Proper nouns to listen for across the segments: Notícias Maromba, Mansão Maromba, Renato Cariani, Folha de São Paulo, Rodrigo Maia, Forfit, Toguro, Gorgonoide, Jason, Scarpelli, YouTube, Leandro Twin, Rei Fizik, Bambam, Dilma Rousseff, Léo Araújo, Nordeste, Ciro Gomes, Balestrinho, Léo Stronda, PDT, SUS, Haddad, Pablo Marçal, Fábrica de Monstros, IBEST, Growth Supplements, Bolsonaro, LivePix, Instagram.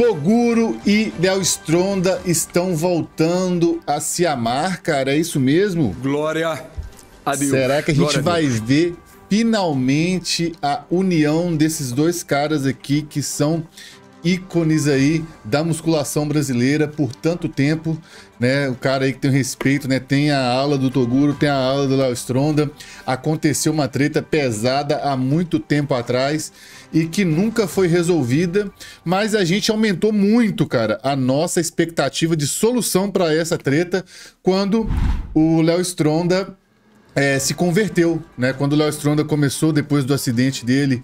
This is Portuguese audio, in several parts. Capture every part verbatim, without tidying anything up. Toguro e Léo Stronda estão voltando a se amar, cara. É isso mesmo? Glória a Deus. Será que a gente vai ver finalmente a união desses dois caras aqui que são ícones aí da musculação brasileira por tanto tempo, né? O cara aí que tem respeito, né? Tem a aula do Toguro, tem a aula do Léo Stronda. Aconteceu uma treta pesada há muito tempo atrás e que nunca foi resolvida, mas a gente aumentou muito, cara, a nossa expectativa de solução para essa treta quando o Léo Stronda é, se converteu, né? Quando o Léo Stronda começou, depois do acidente dele,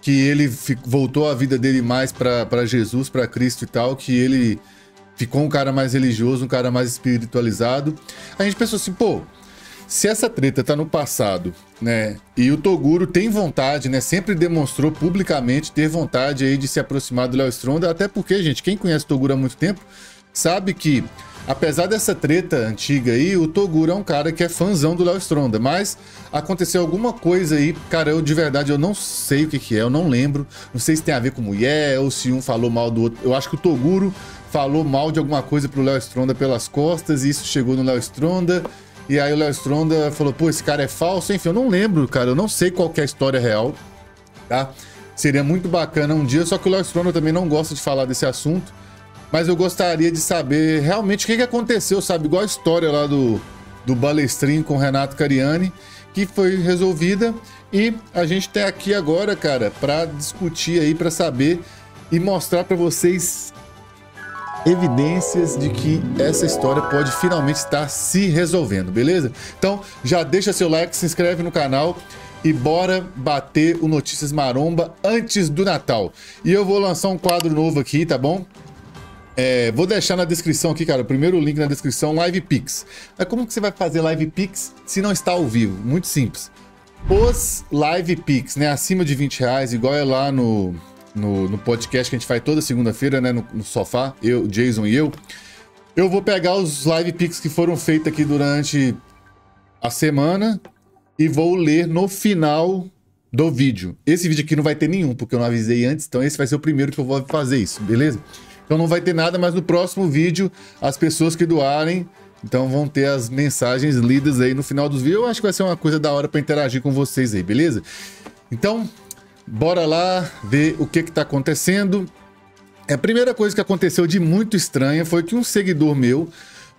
que ele voltou a vida dele mais para Jesus, para Cristo e tal, que ele ficou um cara mais religioso, um cara mais espiritualizado. A gente pensou assim, pô, se essa treta tá no passado, né, e o Toguro tem vontade, né, sempre demonstrou publicamente ter vontade aí de se aproximar do Léo Stronda, até porque, gente, quem conhece o Toguro há muito tempo sabe que, apesar dessa treta antiga aí, o Toguro é um cara que é fãzão do Léo Stronda, mas aconteceu alguma coisa aí, cara, eu de verdade eu não sei o que que é, eu não lembro, não sei se tem a ver com mulher ou se um falou mal do outro. Eu acho que o Toguro falou mal de alguma coisa pro Léo Stronda pelas costas e isso chegou no Léo Stronda e aí o Léo Stronda falou, pô, esse cara é falso, enfim, eu não lembro, cara, eu não sei qual que é a história real, tá? Seria muito bacana um dia, só que o Léo Stronda também não gosta de falar desse assunto. Mas eu gostaria de saber realmente o que que aconteceu, sabe? Igual a história lá do, do Balestrinho com o Renato Cariani, que foi resolvida. E a gente tem aqui agora, cara, para discutir aí, para saber e mostrar para vocês evidências de que essa história pode finalmente estar se resolvendo, beleza? Então já deixa seu like, se inscreve no canal e bora bater o Notícias Maromba antes do Natal. E eu vou lançar um quadro novo aqui, tá bom? É, vou deixar na descrição aqui, cara, o primeiro link na descrição, LivePix. Mas como que você vai fazer LivePix se não está ao vivo? Muito simples. Os LivePix, né, acima de vinte reais, igual é lá no, no, no podcast que a gente faz toda segunda-feira, né, no, no sofá, eu, Jason e eu. Eu vou pegar os LivePix que foram feitos aqui durante a semana e vou ler no final do vídeo. Esse vídeo aqui não vai ter nenhum, porque eu não avisei antes, então esse vai ser o primeiro que eu vou fazer isso, beleza? Então não vai ter nada, mas no próximo vídeo, as pessoas que doarem, então vão ter as mensagens lidas aí no final dos vídeos. Eu acho que vai ser uma coisa da hora para interagir com vocês aí, beleza? Então, bora lá ver o que que tá acontecendo. A primeira coisa que aconteceu de muito estranha foi que um seguidor meu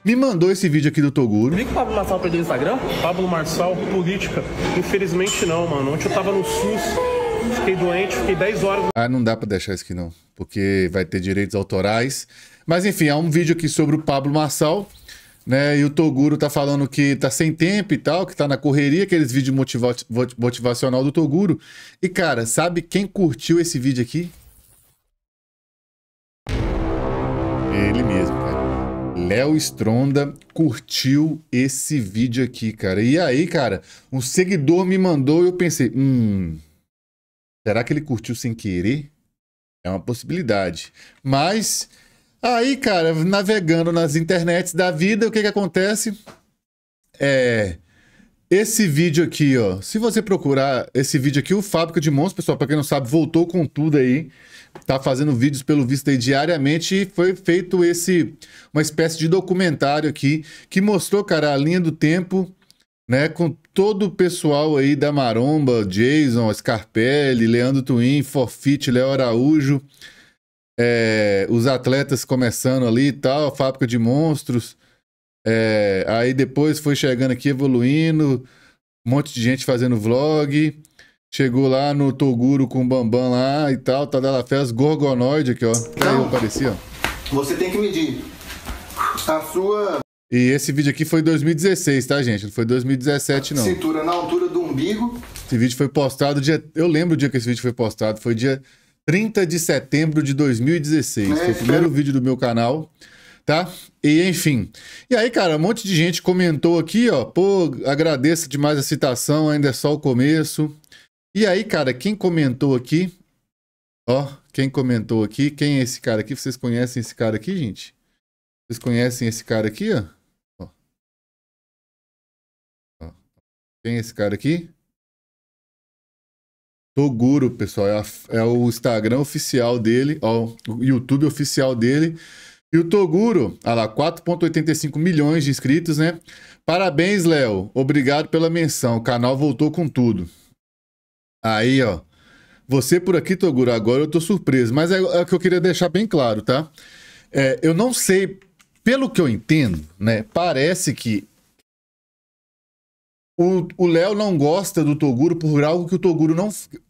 me mandou esse vídeo aqui do Toguro. Vem que o Pablo Marçal perdeu o Instagram? Pablo Marçal, política. Infelizmente não, mano. Ontem eu tava no SUS. Fiquei doente, fiquei dez horas... Ah, não dá pra deixar isso aqui não, porque vai ter direitos autorais. Mas enfim, há um vídeo aqui sobre o Pablo Marçal, né? E o Toguro tá falando que tá sem tempo e tal, que tá na correria, aqueles vídeos motiva motivacional do Toguro. E cara, sabe quem curtiu esse vídeo aqui? Ele mesmo, cara. Léo Stronda curtiu esse vídeo aqui, cara. E aí, cara, um seguidor me mandou e eu pensei... Hum... Será que ele curtiu sem querer? É uma possibilidade. Mas, aí, cara, navegando nas internets da vida, o que que acontece? É... Esse vídeo aqui, ó. Se você procurar esse vídeo aqui, o Fábrica de Monstros, pessoal, pra quem não sabe, voltou com tudo aí. Tá fazendo vídeos, pelo visto, aí diariamente. E foi feito esse... Uma espécie de documentário aqui, que mostrou, cara, a linha do tempo... Né, com todo o pessoal aí da Maromba, Jason, Scarpelli, Leandro Twin, Forfit, Léo Araújo, é, os atletas começando ali e tal, a Fábrica de Monstros, é, aí depois foi chegando aqui, evoluindo, um monte de gente fazendo vlog, chegou lá no Toguro com o Bambam lá e tal, tá dando a festa, Gorgonoide aqui, ó, então, aí aparecia, ó. Você tem que medir a sua... E esse vídeo aqui foi dois mil e dezesseis, tá, gente? Não foi dois mil e dezessete, não. Cintura na altura do umbigo. Esse vídeo foi postado dia... Eu lembro o dia que esse vídeo foi postado. Foi dia trinta de setembro de dois mil e dezesseis. É, foi o primeiro vídeo do meu canal, tá? E, enfim. E aí, cara, um monte de gente comentou aqui, ó. Pô, agradeço demais a citação, ainda é só o começo. E aí, cara, quem comentou aqui... Ó, quem comentou aqui... Quem é esse cara aqui? Vocês conhecem esse cara aqui, gente? Vocês conhecem esse cara aqui, ó? Ó. Ó. Tem esse cara aqui? Toguro, pessoal, é, a, é o Instagram oficial dele, ó, o YouTube oficial dele. E o Toguro, olha lá, quatro vírgula oitenta e cinco milhões de inscritos, né? Parabéns, Léo. Obrigado pela menção. O canal voltou com tudo. Aí, ó. Você por aqui, Toguro, agora eu tô surpreso. Mas é o que eu queria deixar bem claro, tá? É, eu não sei, pelo que eu entendo, né? Parece que o Léo não gosta do Toguro por algo que o Toguro não...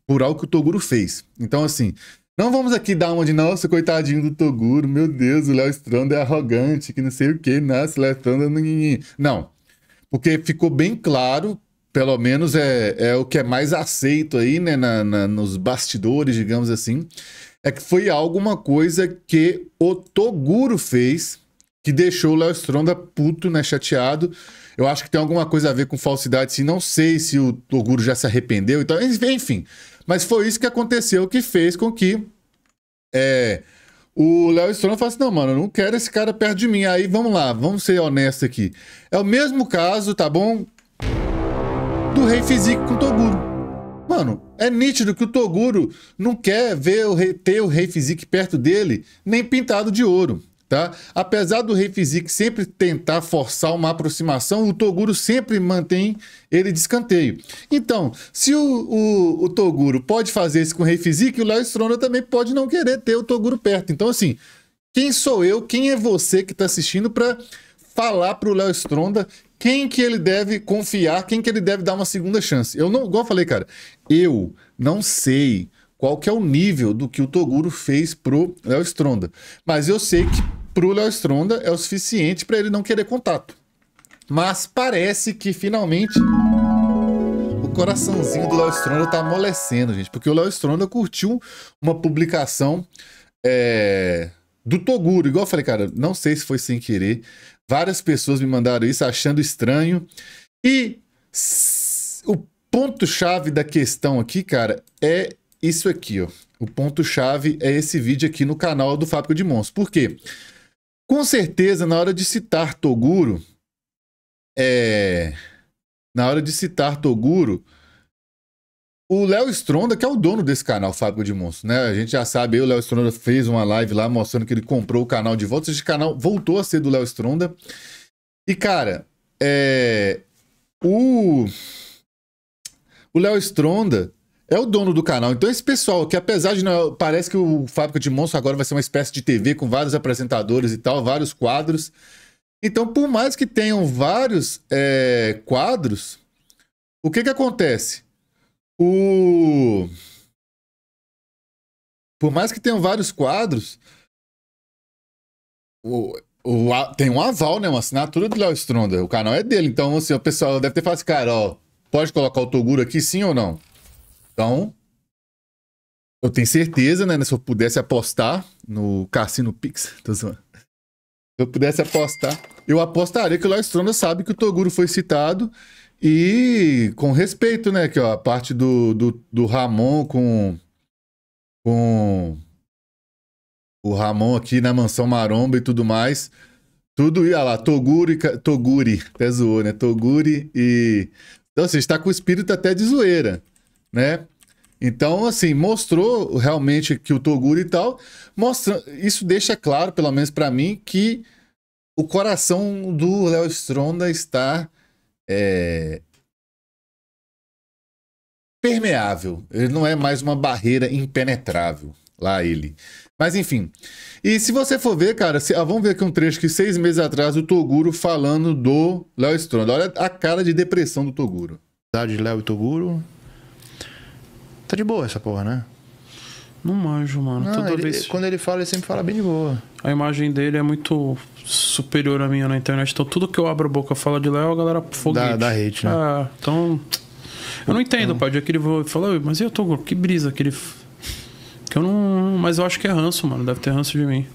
por algo que o Toguro fez. Então, assim... Não vamos aqui dar uma de, nossa, coitadinho do Toguro, meu Deus, o Léo Stronda é arrogante, que não sei o que, nossa, o Léo Stronda... Não, porque ficou bem claro, pelo menos é, é o que é mais aceito aí, né, na, na, nos bastidores, digamos assim, é que foi alguma coisa que o Toguro fez que deixou o Léo Stronda puto, né, chateado. Eu acho que tem alguma coisa a ver com falsidade, sim, não sei se o Toguro já se arrependeu, então, enfim... Mas foi isso que aconteceu, que fez com que é, o Léo Stronda falasse, não, mano, eu não quero esse cara perto de mim. Aí, vamos lá, vamos ser honestos aqui. É o mesmo caso, tá bom? Do Rei Fizik com o Toguro. Mano, é nítido que o Toguro não quer ver o rei, ter o Rei Fizik perto dele, nem pintado de ouro, tá? Apesar do Rei Fizik sempre tentar forçar uma aproximação, o Toguro sempre mantém ele de escanteio. Então, se o, o, o Toguro pode fazer isso com o Rei Fizik, o Léo Stronda também pode não querer ter o Toguro perto. Então, assim, quem sou eu, quem é você que está assistindo para falar para o Léo Stronda quem que ele deve confiar, quem que ele deve dar uma segunda chance? Eu não, igual eu falei, cara, eu não sei qual que é o nível do que o Toguro fez pro Léo Stronda, mas eu sei que pro Léo Stronda é o suficiente para ele não querer contato. Mas parece que finalmente o coraçãozinho do Léo Stronda tá amolecendo, gente, porque o Léo Stronda curtiu uma publicação é, do Toguro. Igual eu falei, cara, não sei se foi sem querer, várias pessoas me mandaram isso achando estranho. E o ponto-chave da questão aqui, cara, é isso aqui, ó. O ponto-chave é esse vídeo aqui no canal do Fábrica de Monstros. Por quê? Com certeza, na hora de citar Toguro, é... na hora de citar Toguro, o Léo Stronda, que é o dono desse canal, Fábrica de Monstros, né? A gente já sabe, aí o Léo Stronda fez uma live lá mostrando que ele comprou o canal de volta. Esse canal voltou a ser do Léo Stronda. E, cara, é... o... o Léo Stronda é o dono do canal. Então esse pessoal que, apesar de não, parece que o Fábrica de Monstros agora vai ser uma espécie de T V com vários apresentadores e tal, vários quadros. Então, por mais que tenham vários é, quadros, o que que acontece? O... Por mais que tenham vários quadros, o... O... tem um aval, né? Uma assinatura do Léo Stronda. O canal é dele. Então, assim, o pessoal deve ter falado assim, cara, ó, pode colocar o Toguro aqui, sim ou não? Então, eu tenho certeza, né? Se eu pudesse apostar no Cassino Pix, tô zoando. Se eu pudesse apostar, eu apostaria que o Léo Stronda sabe que o Toguro foi citado e com respeito, né? Que ó, a parte do, do, do Ramon com, com o Ramon aqui na Mansão Maromba e tudo mais. Tudo ia lá, Toguro e... Toguro, até zoou, né? Toguro e... Então, você está com o espírito até de zoeira, né? Então, assim, mostrou realmente que o Toguro e tal, mostra, isso deixa claro, pelo menos para mim, que o coração do Léo Stronda está é, permeável. Ele não é mais uma barreira impenetrável, lá ele. Mas, enfim. E se você for ver, cara, se, ah, vamos ver aqui um trecho que seis meses atrás o Toguro falando do Léo Stronda. Olha a cara de depressão do Toguro. De Léo e Toguro... Tá de boa essa porra, né? Não manjo, mano. Não, Toda ele, vez... Quando ele fala, ele sempre fala bem de boa. A imagem dele é muito superior à minha na internet. Então, tudo que eu abro a boca e falo de Léo, a galera foguete. Da, da hate, né? Ah, então... Eu não entendo, então... pai. O dia que ele falou, mas eu tô... Que brisa que ele... Que eu não... Mas eu acho que é ranço, mano. Deve ter ranço de mim.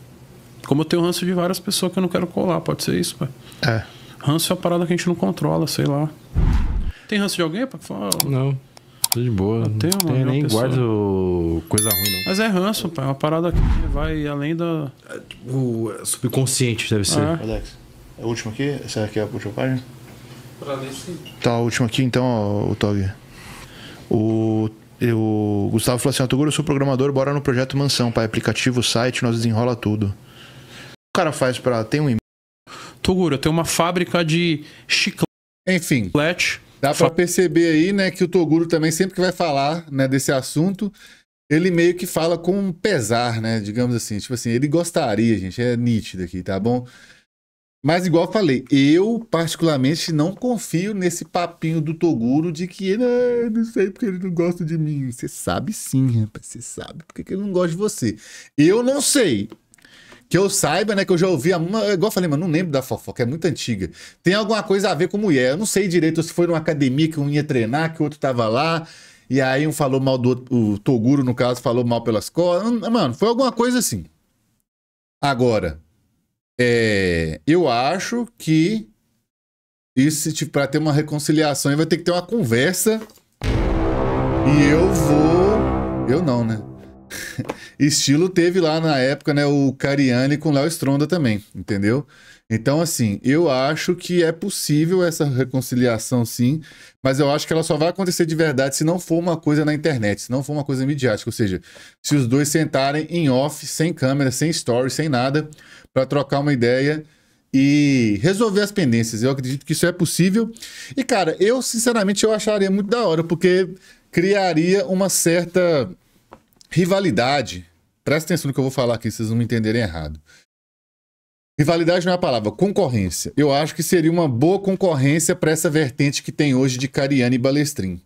Como eu tenho ranço de várias pessoas que eu não quero colar. Pode ser isso, pai. É. Ranço é uma parada que a gente não controla, sei lá. Tem ranço de alguém, pai? Fala. Não. Tô de boa. Não tenho, mano, nem pessoa. Guardo coisa ruim, não. Mas é ranço, pai. É uma parada que vai além da... O subconsciente deve ser. Ah, é. Alex, a última aqui? Será que é a última página? Pra mim, sim. Tá, a última aqui, então, ó, o Tog. O eu, o Gustavo falou assim, Toguro, eu sou programador, bora no projeto Mansão, pai, aplicativo, site, nós desenrola tudo. O cara faz pra... Tem um e-mail. Toguro, tem uma fábrica de chiclete. Enfim, dá pra perceber aí, né, que o Toguro também, sempre que vai falar, né, desse assunto, ele meio que fala com pesar, né, digamos assim. Tipo assim, ele gostaria, gente, é nítido aqui, tá bom? Mas igual eu falei, eu particularmente não confio nesse papinho do Toguro de que ele, ah, não sei porque ele não gosta de mim. Você sabe sim, rapaz, você sabe porque ele não gosta de você. Eu não sei. Que eu saiba, né, que eu já ouvi, uma, igual eu falei, mano, não lembro da fofoca, é muito antiga. Tem alguma coisa a ver com mulher, eu não sei direito se foi numa academia que um ia treinar, que o outro tava lá, e aí um falou mal do outro, o Toguro, no caso, falou mal pelas costas, mano, foi alguma coisa assim. Agora, é, eu acho que isso, tipo, pra ter uma reconciliação, vai ter que ter uma conversa, e eu vou... Eu não, né? Estilo teve lá na época, né, o Cariani com o Léo Stronda também, entendeu? Então, assim, eu acho que é possível essa reconciliação, sim, mas eu acho que ela só vai acontecer de verdade se não for uma coisa na internet, se não for uma coisa midiática, ou seja, se os dois sentarem em off, sem câmera, sem story, sem nada, para trocar uma ideia e resolver as pendências. Eu acredito que isso é possível. E, cara, eu, sinceramente, eu acharia muito da hora, porque criaria uma certa... rivalidade, presta atenção no que eu vou falar aqui, vocês não me entenderem errado. Rivalidade não é a palavra, concorrência. Eu acho que seria uma boa concorrência para essa vertente que tem hoje de Cariani e Balestrinho.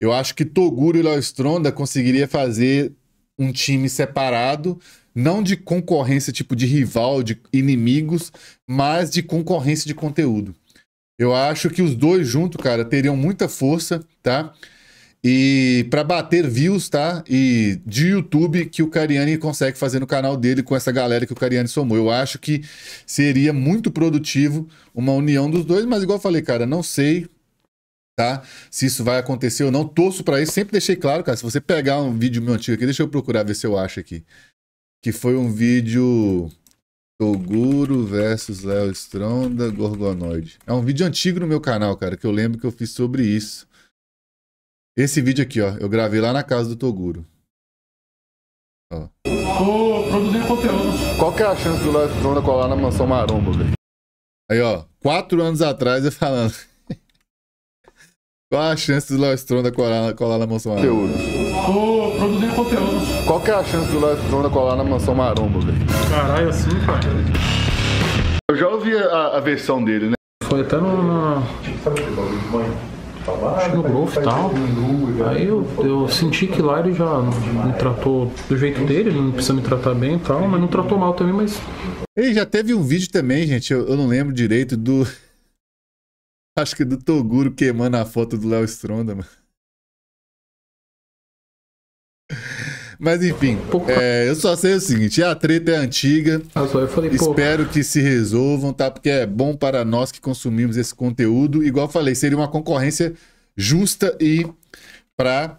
Eu acho que Toguro e Léo Stronda conseguiria fazer um time separado, não de concorrência tipo de rival, de inimigos, mas de concorrência de conteúdo. Eu acho que os dois juntos, cara, teriam muita força, tá? E para bater views, tá? E de YouTube que o Cariani consegue fazer no canal dele com essa galera que o Cariani somou. Eu acho que seria muito produtivo uma união dos dois, mas igual eu falei, cara, não sei, tá? Se isso vai acontecer ou não. Torço para isso. Sempre deixei claro, cara, se você pegar um vídeo meu antigo aqui, deixa eu procurar ver se eu acho aqui. Que foi um vídeo Toguro versus Léo Stronda, Gorgonoide. É um vídeo antigo no meu canal, cara, que eu lembro que eu fiz sobre isso. Esse vídeo aqui, ó, eu gravei lá na casa do Toguro. Ó. Tô produzindo conteúdo. Qual que é a chance do Léo Stronda colar na Mansão Maromba, velho? Aí, ó, quatro anos atrás eu falando. Qual a chance do Léo Stronda colar, colar na Mansão Maromba? Conteúdo. Tô produzindo conteúdo. Qual que é a chance do Léo Stronda colar na Mansão Maromba, velho? Caralho, assim, cara. Eu já ouvi a, a versão dele, né? Foi até no... no... Acho que no Growth e tal, aí eu, eu senti que lá ele já me tratou do jeito dele, não precisa me tratar bem e tal, mas não tratou mal também, mas... Ele já teve um vídeo também, gente, eu, eu não lembro direito, do... Acho que do Toguro queimando a foto do Léo Stronda, mano. Mas enfim, é, eu só sei o seguinte, a treta é antiga, eu falei, espero que se resolvam, tá? Porque é bom para nós que consumimos esse conteúdo. Igual eu falei, seria uma concorrência justa e para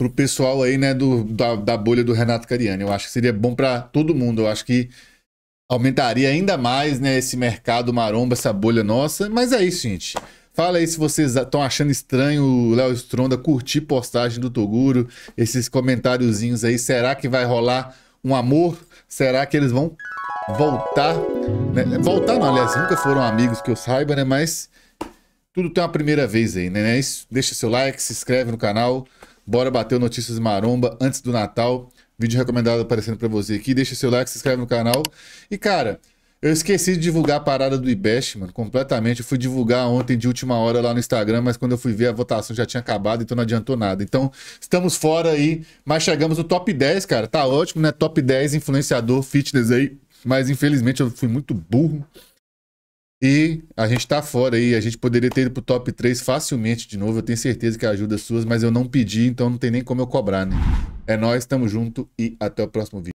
o pessoal aí, né, do, da, da bolha do Renato Cariani. Eu acho que seria bom para todo mundo, eu acho que aumentaria ainda mais, né, esse mercado maromba, essa bolha nossa. Mas é isso, gente. Fala aí se vocês estão achando estranho o Léo Stronda curtir postagem do Toguro, esses comentáriozinhos aí. Será que vai rolar um amor? Será que eles vão voltar? Né? Voltar não, aliás, nunca foram amigos que eu saiba, né? Mas tudo tem uma primeira vez aí, né? Deixa seu like, se inscreve no canal, bora bater o Notícias Maromba antes do Natal. Vídeo recomendado aparecendo pra você aqui. Deixa seu like, se inscreve no canal. E, cara... Eu esqueci de divulgar a parada do I B E S T, mano, completamente. Eu fui divulgar ontem de última hora lá no Instagram, mas quando eu fui ver a votação já tinha acabado, então não adiantou nada. Então, estamos fora aí, mas chegamos no top dez, cara. Tá ótimo, né? top dez influenciador fitness aí, mas infelizmente eu fui muito burro. E a gente tá fora aí, a gente poderia ter ido pro top três facilmente de novo. Eu tenho certeza que ajuda suas, mas eu não pedi, então não tem nem como eu cobrar, né? É nóis, tamo junto e até o próximo vídeo.